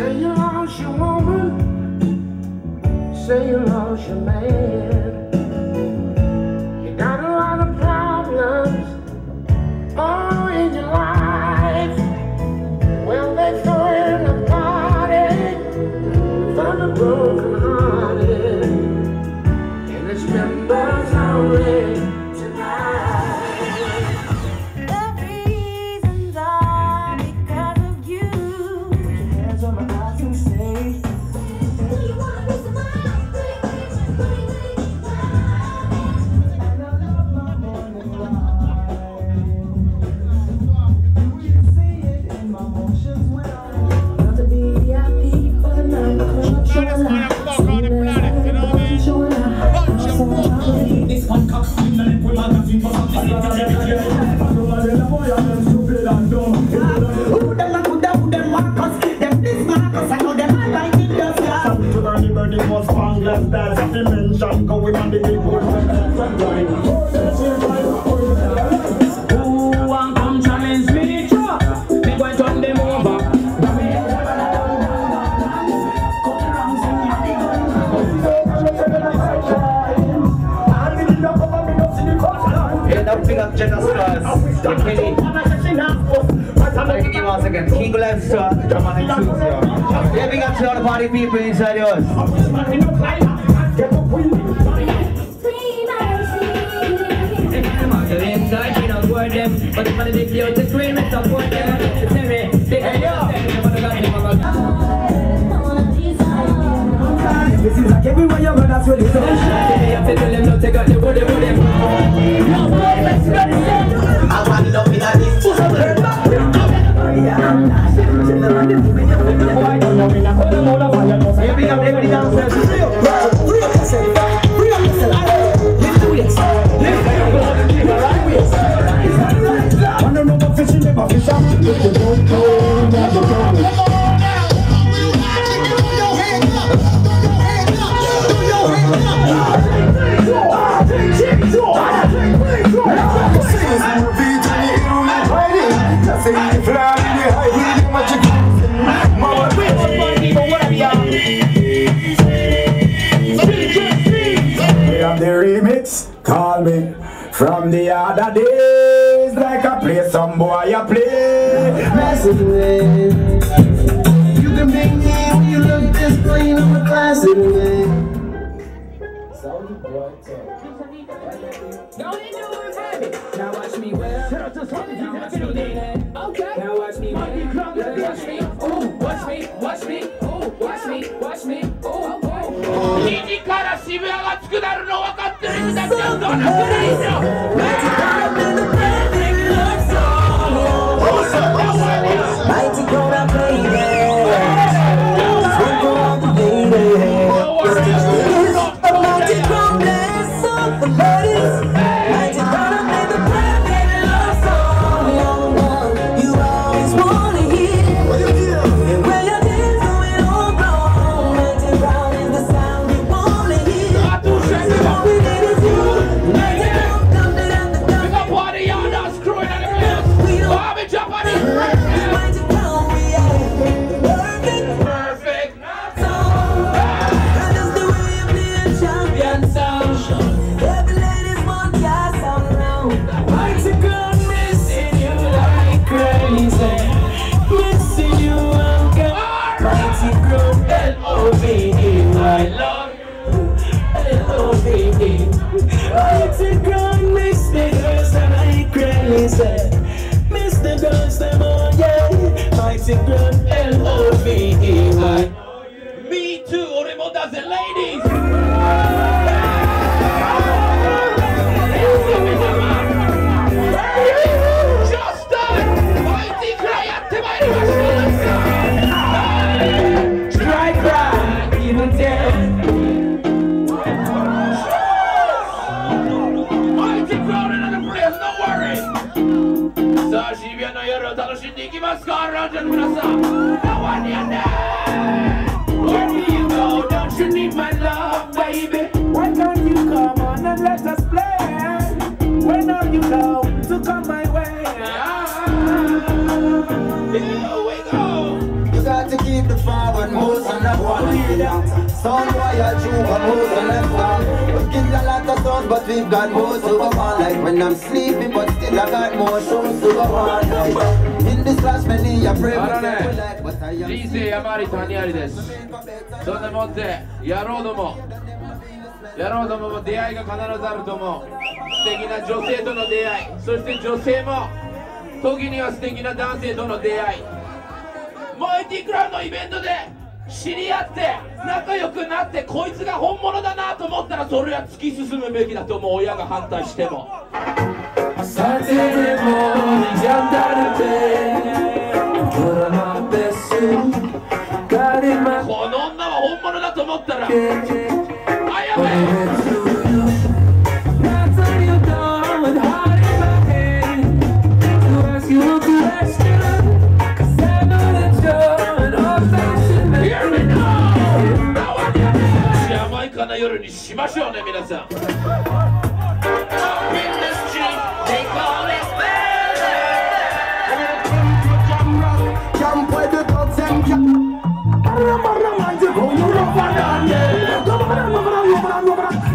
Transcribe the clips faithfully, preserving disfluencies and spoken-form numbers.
Say you lost your woman, say you lost your man. You got a lot of problems all in your life. Well, they throw in a party for the broken hearted, and it's members only. People inside yours. This is like everywhere you're gonna swell it. I want love in this. Every up, every down, free up yourself, free up yourself, free up yourself. Let's do this. Let's do this. One fish, never fish out. From the other days, like I play some boy, I play messing with. You can make me when you look this plain on the classic way. Now they know we're private. Now watch me well. Now watch me then. Okay. Now watch me well. Watch me. Ooh, watch me. Watch me. Ooh, watch me. Watch me. Ooh, oh. Easy cara, si me haga escudar no va a cantar en la my love. forward, moves on the one. Sound wire, true, but moves on the farm. We give a lot of sound, but we've got more to go on. Like when I'm sleeping, but still I got more shows to go on. In this last many, I pray for that. 人生山あり谷ありです。そんなもんで、野郎ども、野郎どもも出会いが必ずあると思う。素敵な女性との出会い、そして女性も時には素敵な男性との出会い。燃えていくらのイベントで知り合って仲良くなって、こいつが本物だなと思ったら、それは突き進むべきだと思う。親が反対しても。この女は本物だと思ったら、あやめ。ジャマイカの夜にしましょうね、皆さん。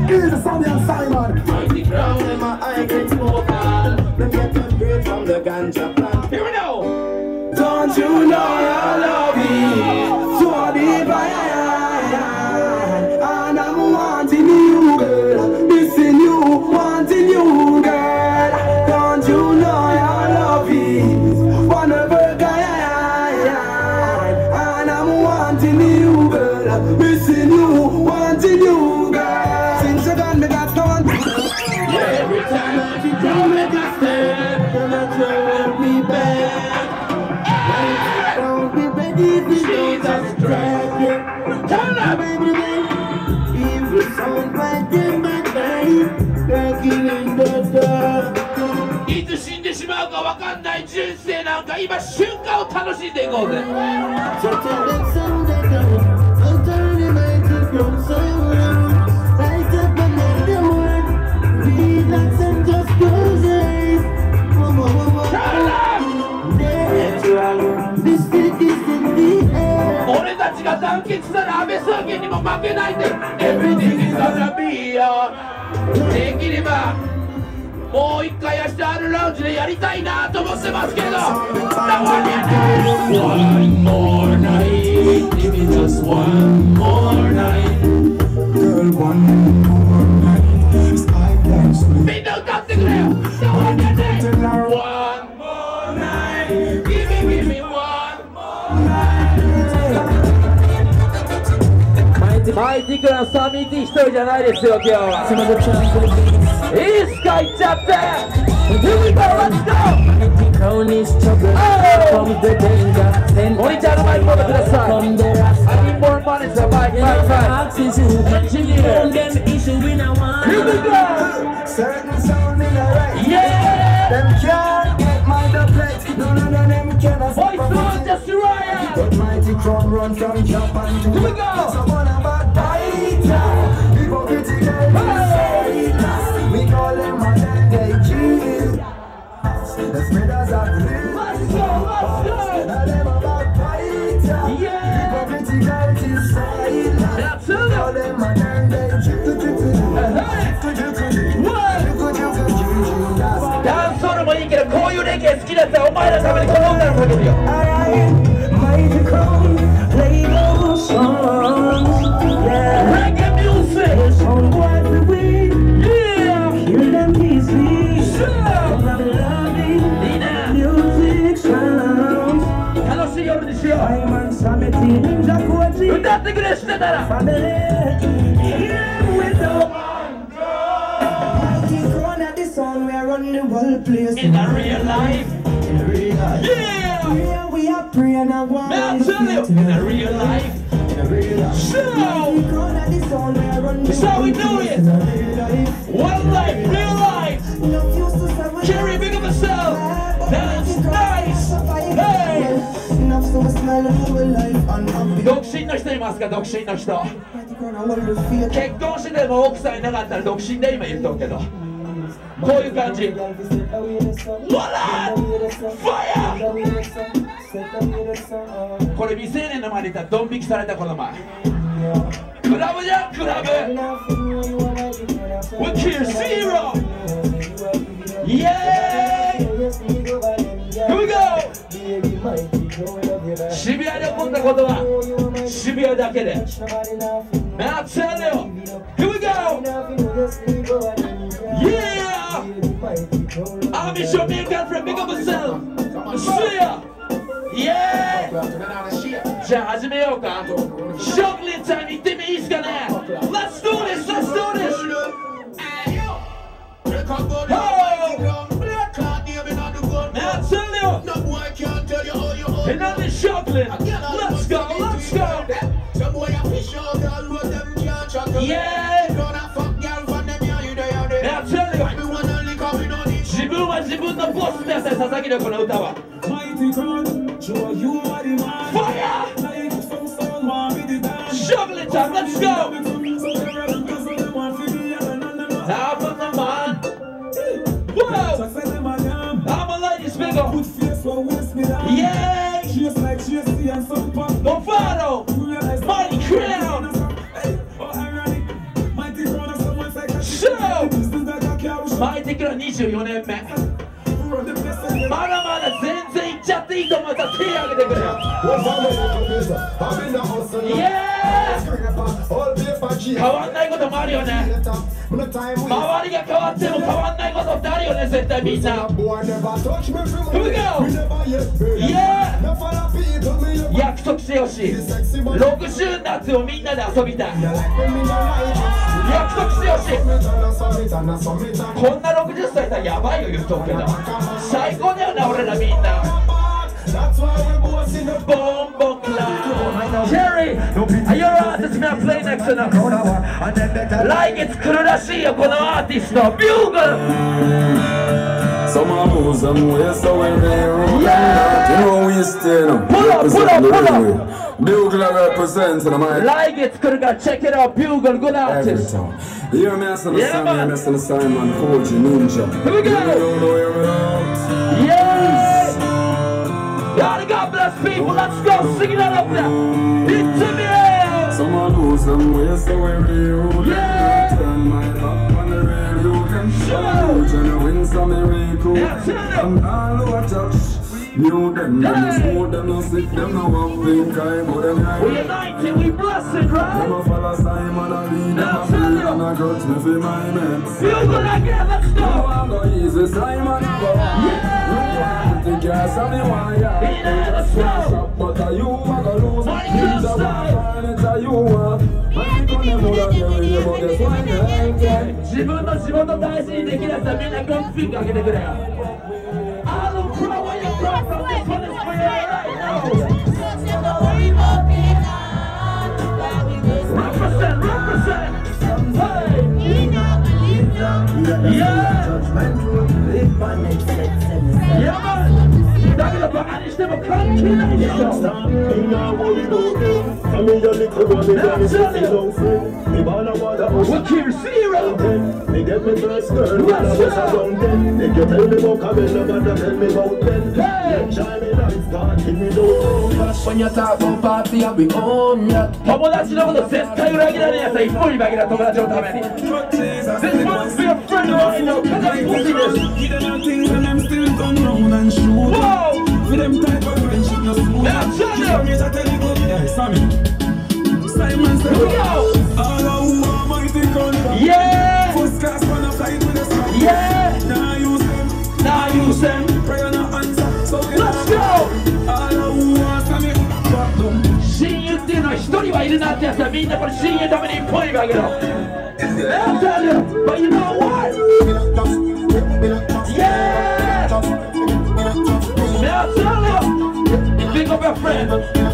Here's the sound of Simon. Mighty crown in my eye gets vocal. Let me get a break from the ganja plant. Here we go. Don't you know I love you? So deep I am, and I'm wanting you, girl. Missing you, wanting you, girl. Don't you know I love you? Whenever I am, and I'm wanting you, girl. Missing you, wanting you.いつ死んでしまうかわかんない人生なんか、今瞬間を楽しんでいこうぜ。俺たちが団結したら安倍政権にも負けないんだよ。Everything is gonna be on。できればもう一回明日あるラウンジでやりたいなと思ってますけど。One more night, give me just one more night, girl, one more night. みんな歌ってくれよ。One more night, give me, give me one more night. マイティクラのサミーティ一人じゃないですよ、今日は。いつか行っちゃって Everybody let's go。 モニターのマイクをください。アニンボールマネージャーマイクマイクマイク。 Here we go。 Yeah。 Voice on just Ryan。 Here we go。ダンスソロもいいけど、こういうレゲエ好きだったらお前らのためにこの歌をかけるよ。歌ってくれしてたら。One corner this song, we're on the world place. In a real life, in a real life, yeah. We are praying and wanting. In a real life, in a real life. So, that's how we do it. One life, real life. Jerry, big up yourself. That's nice. Hey.独身の人いますか？独身の人、結婚しても奥さんいなかったら独身で今言うとくけど、こういう感じ。わら！ファイヤー！これ未成年の前で言ったらドン引きされたこの前クラブじゃんクラブ With your zero Yeah Here we go 渋谷で起こったことは渋谷だけでなっちゃうだよ Here we go Yeah I'm your Jamaican girlfriend Big up yourself See ya Yeah! じゃあ始めようか。ショックリンちゃんに行ってもいいですかね。Let's do this! Let's do this! Let's go! Let's go! Yeah! 自分は自分のボスですね、佐々木のこの歌は。Fire! Shovel it up, let's go! Top of the man! Whoa! I'm a ladies figure! Yeah! Bovado! Mighty crown! Show! Mighty crown twenty-four年目! まだまだ全然いっちゃっていいと思ったら手を挙げてくれよ。イエーイ。変わんないこともあるよね。周りが変わっても変わんないことってあるよね、絶対みんな。イエーイ。約束してほしい。ろくじゅう夏をみんなで遊びたい。約束してほしい。こんなろくじゅっさいさやばいよ言うとくけど最高だよな俺らみんな。ボンボンクラージェリー You're an artist gonna play next to them 来月来るらしいよこのアーティストビューグル Bugle represents and I like it, Kurga, check it out, Bugle, good artist. You're messing with Simon, messing with Simon, Forge, Ninja. Here we go! Yes! God, God bless people, let's go, sing it out up there. It's a man! Someone who's somewhere, so where you turn my up on the radio, can show you and win some miracle. And I'll watch out. You them, them smoke, them no sick, them no one think I but them like we united, we blessed, right? Them a follow Simon and lead, them a free and a grudge me for my mates. You gonna get let's go! Now I'm gonna easy Simon, but yeah! You want to guess anyone, yeah! Yeah, let's go! Shop, but are you a gonna lose? My girl style! It's a you want! My girl never got there with you, but guess what? Yeah! 自分の仕事大事にできるやつはみんなグッズピンク開けてくれよ 友達のこと絶対裏切らないやつは一本に負けた友達のために。 With them type of friendship, no smooth. She tell me that tell you good. Yeah, Simon. Simon said, all our woman might think on them. Yeah. First class wanna fight with us. Yeah. Now use them. Now use them. Prayer no answer. So get let's go. All our woman coming back down. 親友っていうのは一人はいるなってやつはみんなこれ親友のために一本にあげろ。I'll tell you, but you know what? Yeah. Now tell him! Pick up your friend!